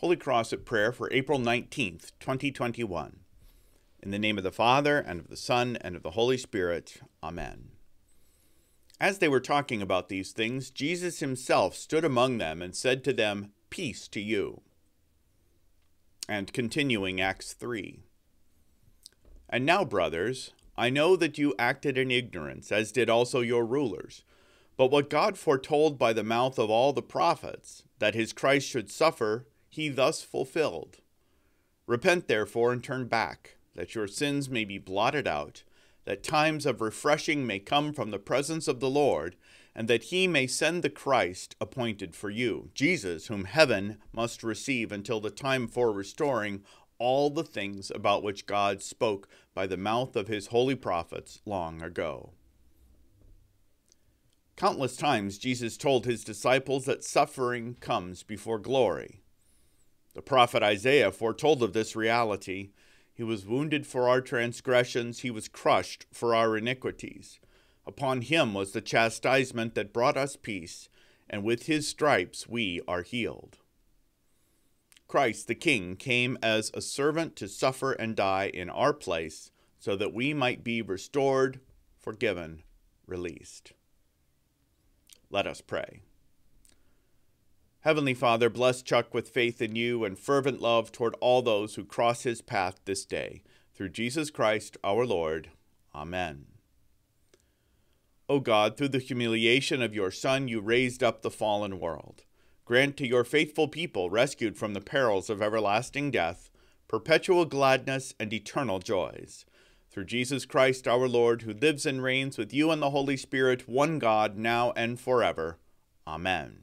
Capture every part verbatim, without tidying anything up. Holy Cross at Prayer for April nineteenth, twenty twenty-one. In the name of the Father, and of the Son, and of the Holy Spirit. Amen. As they were talking about these things, Jesus himself stood among them and said to them, "Peace to you." And continuing Acts three. "And now, brothers, I know that you acted in ignorance, as did also your rulers. But what God foretold by the mouth of all the prophets, that his Christ should suffer, he thus fulfilled. Repent therefore and turn back, that your sins may be blotted out, that times of refreshing may come from the presence of the Lord, and that he may send the Christ appointed for you, Jesus, whom heaven must receive until the time for restoring all the things about which God spoke by the mouth of his holy prophets long ago." Countless times Jesus told his disciples that suffering comes before glory. The prophet Isaiah foretold of this reality. "He was wounded for our transgressions, he was crushed for our iniquities. Upon him was the chastisement that brought us peace, and with his stripes we are healed." Christ the King came as a servant to suffer and die in our place, so that we might be restored, forgiven, released. Let us pray. Heavenly Father, bless Chuck with faith in you and fervent love toward all those who cross his path this day. Through Jesus Christ, our Lord. Amen. O God, through the humiliation of your Son, you raised up the fallen world. Grant to your faithful people, rescued from the perils of everlasting death, perpetual gladness and eternal joys. Through Jesus Christ, our Lord, who lives and reigns with you and the Holy Spirit, one God, now and forever. Amen.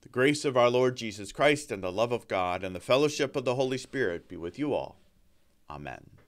The grace of our Lord Jesus Christ and the love of God and the fellowship of the Holy Spirit be with you all. Amen.